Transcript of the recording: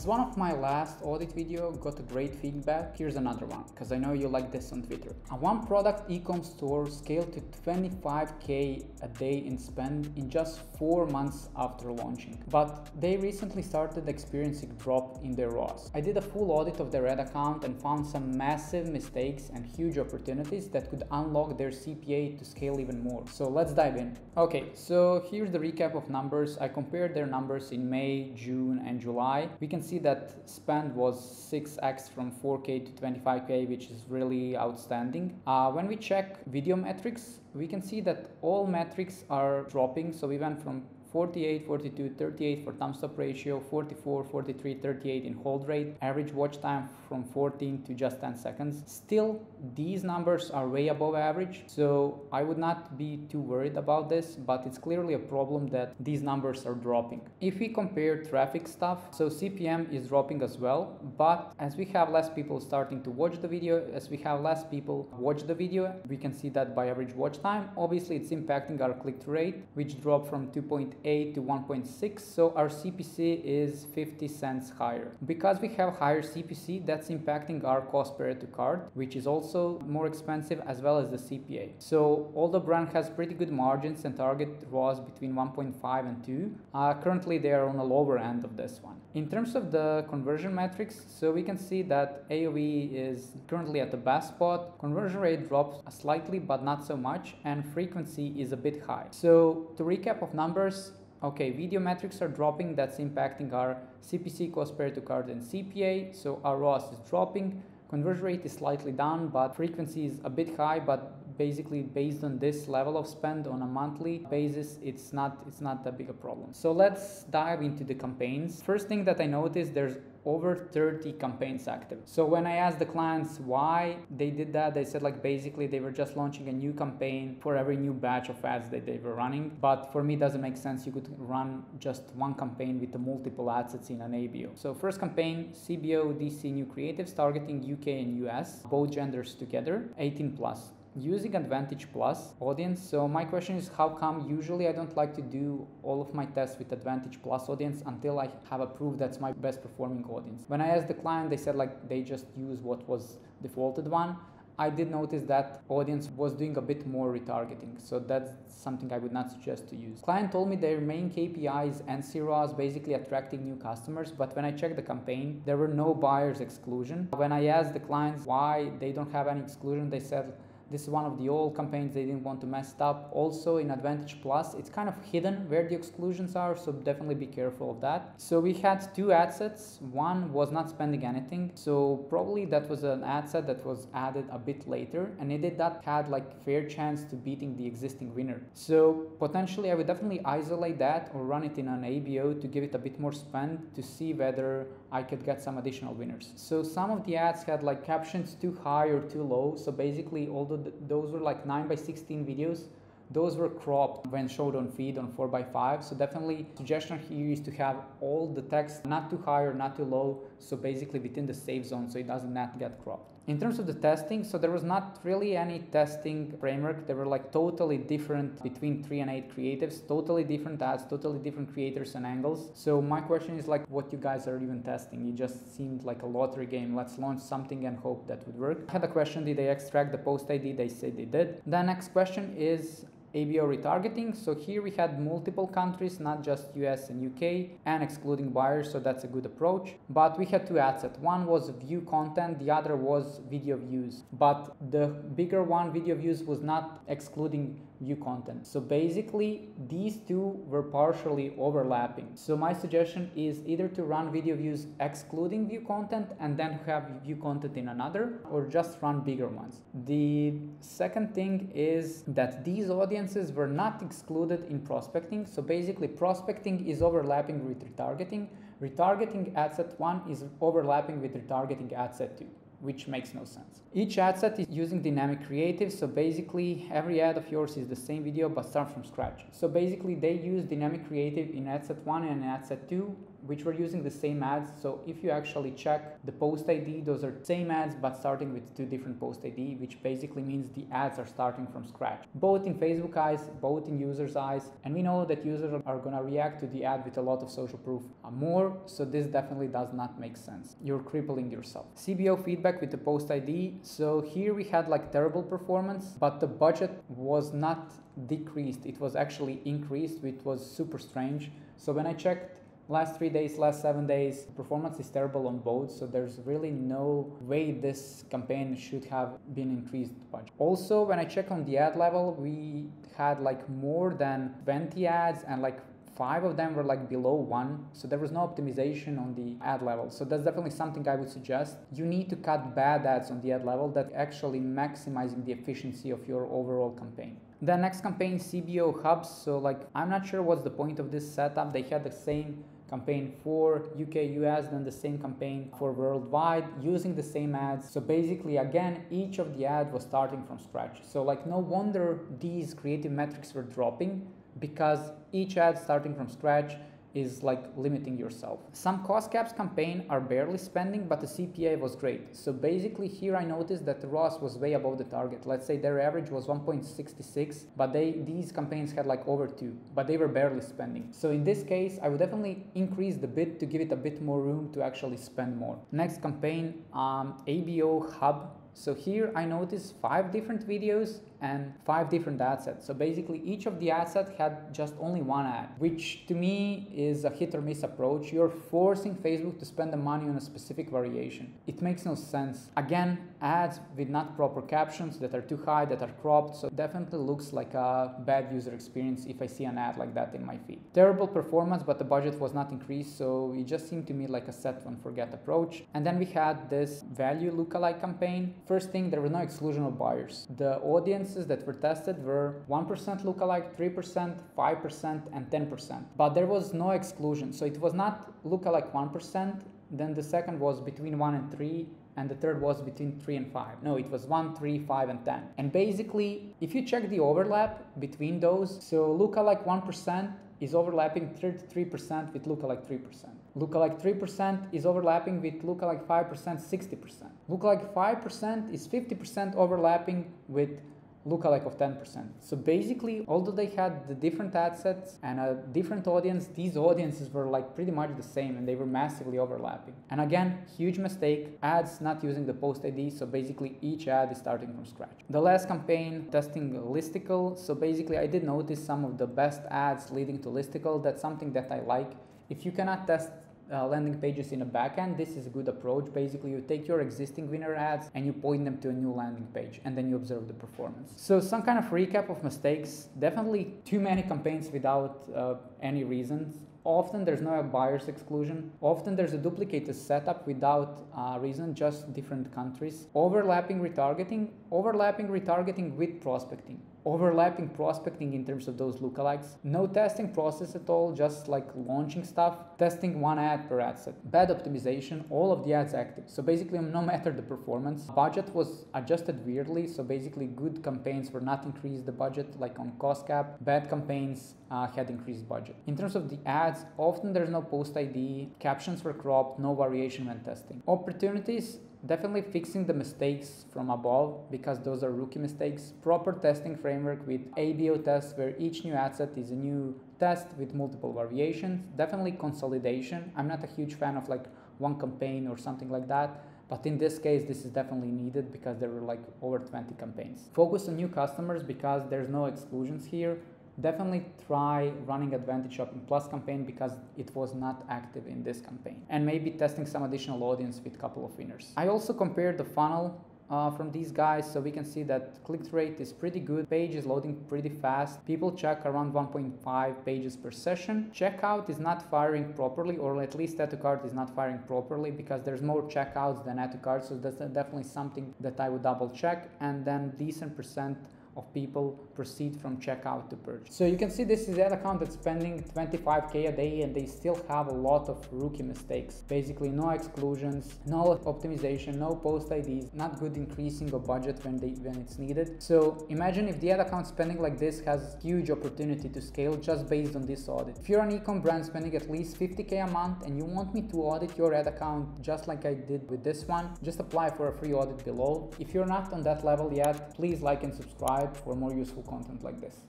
As one of my last audit video got a great feedback, here's another one, because I know you like this on Twitter. A one product e-com store scaled to 25K a day in spend in just 4 months after launching, but they recently started experiencing drop in their ROAS. I did a full audit of their ad account and found some massive mistakes and huge opportunities that could unlock their CPA to scale even more. So let's dive in. Okay, so here's the recap of numbers. I compared their numbers in May, June and July. We can see that spend was 6x from 4K to 25K, which is really outstanding. When we check video metrics, we can see that all metrics are dropping. So we went from 48, 42, 38 for thumbs up ratio, 44, 43, 38 in hold rate, average watch time from 14 to just 10 seconds. Still, these numbers are way above average, so I would not be too worried about this, but it's clearly a problem that these numbers are dropping. If we compare traffic stuff, so CPM is dropping as well, but as we have less people starting to watch the video, we can see that by average watch time. Obviously, it's impacting our click-through rate, which dropped from 2.8 to 1.6, so our CPC is 50 cents higher. Because we have higher CPC, that's impacting our cost per ad to cart, which is also more expensive, as well as the CPA. So although brand has pretty good margins and target ROAS between 1.5 and 2, currently they are on the lower end of this one. In terms of the conversion metrics, so we can see that AOV is currently at the best spot, conversion rate drops slightly but not so much, and frequency is a bit high. So to recap of numbers, okay, video metrics are dropping, that's impacting our CPC, cost per to cart and CPA, so our ROAS is dropping, conversion rate is slightly down, but frequency is a bit high, but basically based on this level of spend on a monthly basis, it's not that big a problem. So let's dive into the campaigns. First thing that I noticed, there's over 30 campaigns active. So when I asked the clients why they did that, they said like basically they were just launching a new campaign for every new batch of ads that they were running. But for me, it doesn't make sense. You could run just one campaign with the multiple ad sets in an ABO. So first campaign, CBO, DC, new creatives targeting UK and US, both genders together, 18+. Using Advantage Plus audience. So my question is, how come usually I don't like to do all of my tests with Advantage Plus audience until I have approved that's my best performing audience? When I asked the client, they said like they just use what was defaulted one. I did notice that audience was doing a bit more retargeting, so that's something I would not suggest to use. Client told me their main KPI is NCROS, basically attracting new customers, but when I checked the campaign, there were no buyers exclusion. When I asked the clients why they don't have any exclusion, they said this is one of the old campaigns, they didn't want to mess it up. Also in Advantage Plus, it's kind of hidden where the exclusions are, so definitely be careful of that. So we had two ad sets. One was not spending anything, so probably that was an ad set that was added a bit later, and it did not had like fair chance to beating the existing winner. So potentially I would definitely isolate that or run it in an ABO to give it a bit more spend to see whether I could get some additional winners. So some of the ads had like captions too high or too low, so basically although those were like 9x16 videos, those were cropped when showed on feed on 4x5. So definitely suggestion here is to have all the text not too high or not too low, so basically within the safe zone, so it does not get cropped. In terms of the testing, so there was not really any testing framework. They were like totally different between 3 and 8 creatives, totally different ads, totally different creators and angles. So my question is like, what you guys are even testing? It just seemed like a lottery game. Let's launch something and hope that would work. I had a question, did they extract the post ID? They said they did. The next question is ABO retargeting. So here we had multiple countries, not just US and UK, and excluding buyers, so that's a good approach. But we had two ad sets. One was view content, the other was video views. But the bigger one, video views, was not excluding view content. So basically these two were partially overlapping. So my suggestion is either to run video views excluding view content and then have view content in another, or just run bigger ones. The second thing is that these audiences were not excluded in prospecting. So basically prospecting is overlapping with retargeting. Retargeting ad set 1 is overlapping with retargeting ad set 2. Which makes no sense. Each ad set is using dynamic creatives, so basically every ad of yours is the same video but start from scratch. So basically they use dynamic creative in ad set 1 and ad set 2, which were using the same ads. So if you actually check the post ID, those are same ads, but starting with two different post ID, which basically means the ads are starting from scratch, both in Facebook eyes, both in users' eyes. And we know that users are going to react to the ad with a lot of social proof more. So this definitely does not make sense. You're crippling yourself. CBO feedback with the post ID. So here we had like terrible performance, but the budget was not decreased. It was actually increased, which was super strange. So when I checked last 3 days, last 7 days, performance is terrible on both. So there's really no way this campaign should have been increased budget. Also, when I check on the ad level, we had like more than 20 ads and like 5 of them were like below 1. So there was no optimization on the ad level. So that's definitely something I would suggest. You need to cut bad ads on the ad level that actually maximizing the efficiency of your overall campaign. The next campaign, CBO hubs. So like, I'm not sure what's the point of this setup. They had the same campaign for UK, US, then the same campaign for worldwide using the same ads. So basically, again, each of the ad was starting from scratch. So like, no wonder these creative metrics were dropping, because each ad starting from scratch is like limiting yourself. Some cost caps campaign are barely spending, but the CPA was great. So basically here I noticed that the ROAS was way above the target. Let's say their average was 1.66, but these campaigns had like over 2, but they were barely spending. So in this case, I would definitely increase the bid to give it a bit more room to actually spend more. Next campaign, ABO hub. So here I noticed 5 different videos and 5 different ad sets. So basically each of the ad set had just only 1 ad, which to me is a hit or miss approach. You're forcing Facebook to spend the money on a specific variation. It makes no sense. Again, ads with not proper captions that are too high, that are cropped. So it definitely looks like a bad user experience if I see an ad like that in my feed. Terrible performance, but the budget was not increased. So it just seemed to me like a set and forget approach. And then we had this value lookalike campaign. First thing, there were no exclusion of buyers. The audience that were tested were 1% lookalike, 3%, 5%, and 10%. But there was no exclusion. So it was not lookalike 1%, then the second was between 1 and 3, and the third was between 3 and 5. No, it was 1, 3, 5, and 10. And basically, if you check the overlap between those, so lookalike 1% is overlapping 33% with lookalike 3%. Lookalike 3% is overlapping with lookalike 5%, 60%. Lookalike 5% is 50% overlapping with lookalike of 10%. So basically, although they had the different ad sets and a different audience, these audiences were like pretty much the same and they were massively overlapping. And again, huge mistake, ads not using the post ID. So basically each ad is starting from scratch. The last campaign, testing listicle. So basically I did notice some of the best ads leading to listicle. That's something that I like. If you cannot test landing pages in a backend, this is a good approach. Basically, you take your existing winner ads and you point them to a new landing page and then you observe the performance. So some kind of recap of mistakes, definitely too many campaigns without any reasons. Often there's no buyer's exclusion. Often there's a duplicated setup without reason, just different countries. Overlapping retargeting with prospecting. Overlapping prospecting in terms of those lookalikes. No testing process at all, just like launching stuff. Testing 1 ad per ad set. Bad optimization, all of the ads active. So basically, no matter the performance, budget was adjusted weirdly. So basically, good campaigns were not increased the budget, like on cost cap. Bad campaigns had increased budget. In terms of the ads, often there's no post ID. Captions were cropped, no variation when testing. Opportunities, definitely fixing the mistakes from above, because those are rookie mistakes. Proper testing framework with ABO tests where each new ad set is a new test with multiple variations. Definitely consolidation. I'm not a huge fan of like one campaign or something like that, but in this case, this is definitely needed because there were like over 20 campaigns. Focus on new customers because there's no exclusions here. Definitely try running Advantage Shopping Plus campaign because it was not active in this campaign, and maybe testing some additional audience with a couple of winners. I also compared the funnel from these guys, so we can see that click rate is pretty good, page is loading pretty fast, people check around 1.5 pages per session, checkout is not firing properly, or at least add to cart is not firing properly because there's more checkouts than add to cart, so that's definitely something that I would double check, and then decent percent of people proceed from checkout to purchase. So you can see this is that account that's spending 25K a day, and they still have a lot of rookie mistakes. Basically no exclusions, no optimization, no post IDs, not good increasing of budget when it's needed. So imagine if the ad account spending like this has huge opportunity to scale just based on this audit. If you're an e-com brand spending at least 50K a month and you want me to audit your ad account just like I did with this one, just apply for a free audit below. If you're not on that level yet, please like and subscribe for more useful content like this.